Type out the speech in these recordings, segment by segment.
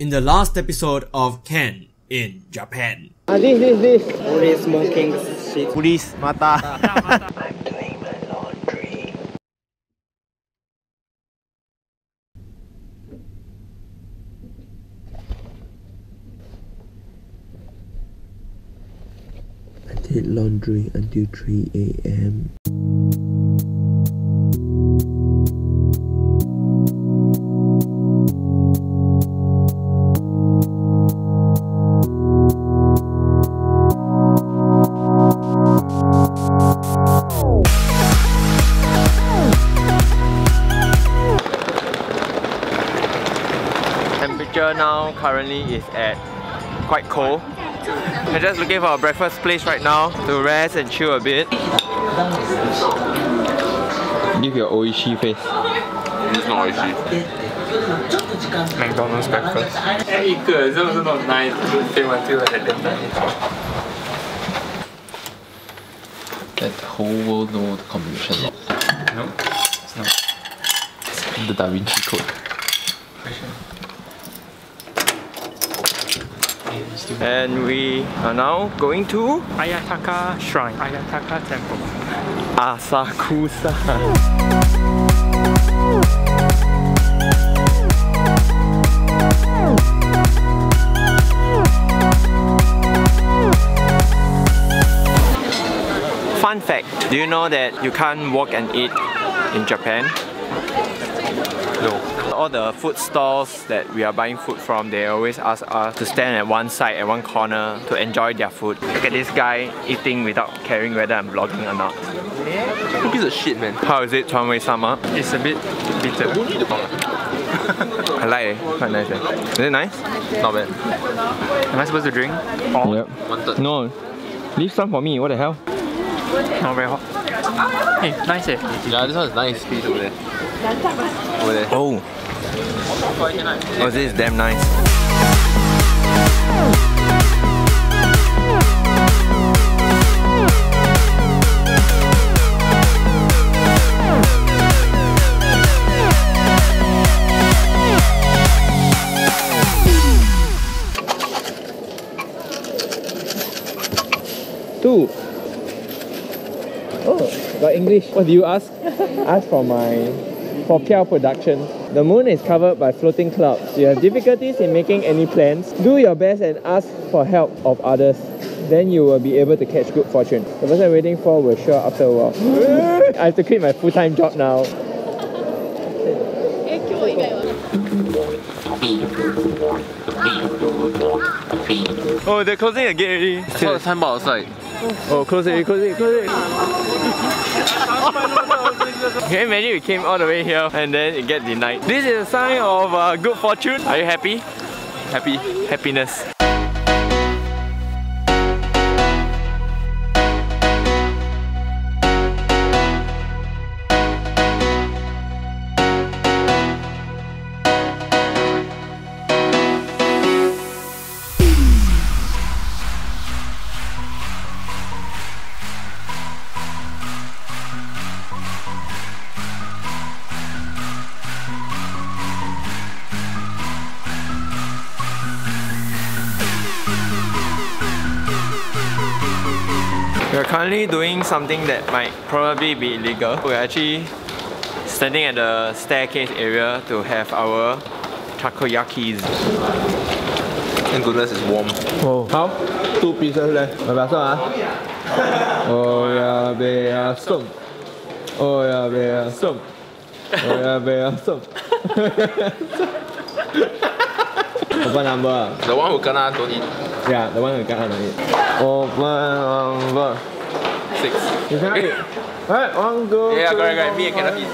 in the last episode of Ken in Japan. This. Police smoking shit. Police, mata. I'm doing my laundry. I did laundry until 3 AM. Now currently is at quite cold. We're just looking for a breakfast place right now to rest and chill a bit. Give your oishi face. It's not oishi. McDonald's breakfast. It's not nice. That whole world knows the combination. No, it's not. The Da Vinci Code. And we are now going to Ayataka Shrine, Ayataka Temple, Asakusa. Fun fact, do you know that you can't walk and eat in Japan? No. All the food stalls that we are buying food from, they always ask us to stand at one side, at one corner, to enjoy their food. Look at this guy eating without caring whether I'm vlogging or not. Who gives a shit, man? How is it, Chuanwei-sama? It's a bit bitter. I like it. Quite nice. Is it nice? Not bad. Am I supposed to drink? All? Yep. One-third. No. Leave some for me. What the hell? Not very hot. Hey, nice. Yeah, this one is nice. Please, over there. Over there. Oh. Oh, this is damn nice. Two. Oh, got English. What do you ask? Ask for Piao Productions. The moon is covered by floating clouds. You have difficulties in making any plans. Do your best and ask for help of others. Then you will be able to catch good fortune. The person waiting for will show up after a while. I have to quit my full-time job now. Oh, they're closing the gate already. I saw the signboard outside. Oh, close it, close it, close it. Can you imagine we came all the way here and then it gets denied? This is a sign of good fortune. Are you happy? Happy. Happiness. We're currently doing something that might probably be illegal. We're actually standing at the staircase area to have our takoyakis. Thank goodness it's warm. Oh, how? 2 pieces left. What number? The one who kena don't eat. Yeah, the one who kena don't eat. Open number 6. You cannot eat. Alright, one go. Yeah, correct, correct. Me, I cannot eat.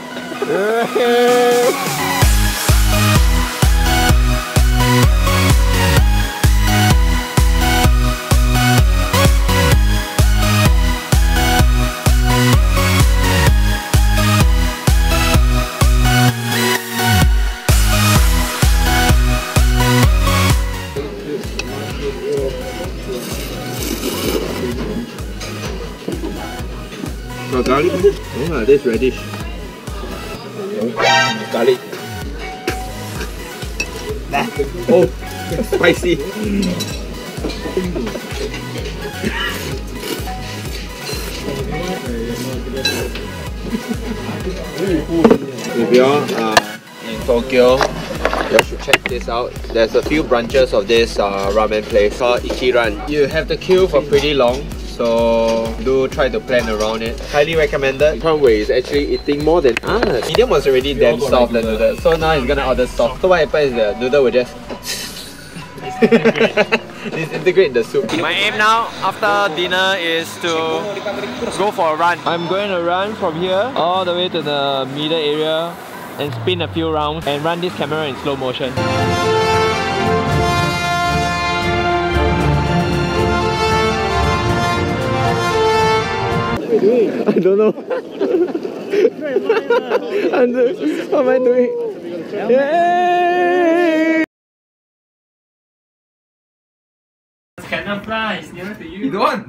Garlic? Oh, this radish. Garlic. Oh. Spicy. If you're in Tokyo, you should check this out. There's a few branches of this ramen place called Ichiran. You have to queue for pretty long, so do try to plan around it. Highly recommended. Conway is actually eating more than us. Medium was already damn soft, the noodle. So now he's gonna order soft. So what happens is the noodle will just disintegrate the soup. My aim now after dinner is to go for a run. I'm going to run from here all the way to the middle area and spin a few rounds and run this camera in slow motion. I don't know. How am I doing? Yay! Scanner prize nearer to you. You don't want.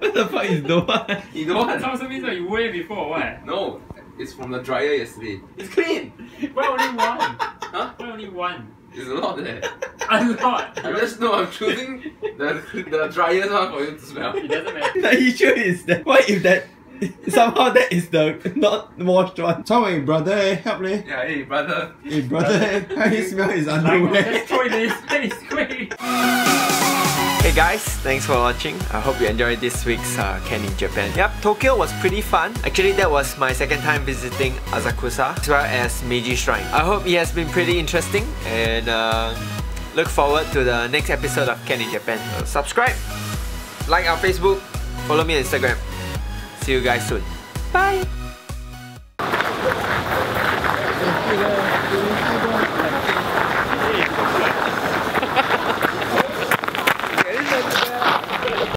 What the fuck is don't want? You don't want. It also means that you weighed before or what? No, it's from the dryer yesterday. It's clean. Why only one? Huh? Why only one? It's a lot there. A lot. I just know I'm choosing the driest one for you to smell. It doesn't matter. The issue is that what if that somehow that is the not washed one? So hey brother, help me. Yeah, hey brother. Hey brother, how you smell his underwear? Just throw it in his face, quick. Hey guys, thanks for watching. I hope you enjoyed this week's Ken in Japan. Yep, Tokyo was pretty fun. Actually, that was my second time visiting Asakusa as well as Meiji Shrine. I hope it has been pretty interesting and look forward to the next episode of Ken in Japan. So subscribe, like our Facebook, follow me on Instagram. See you guys soon. Bye!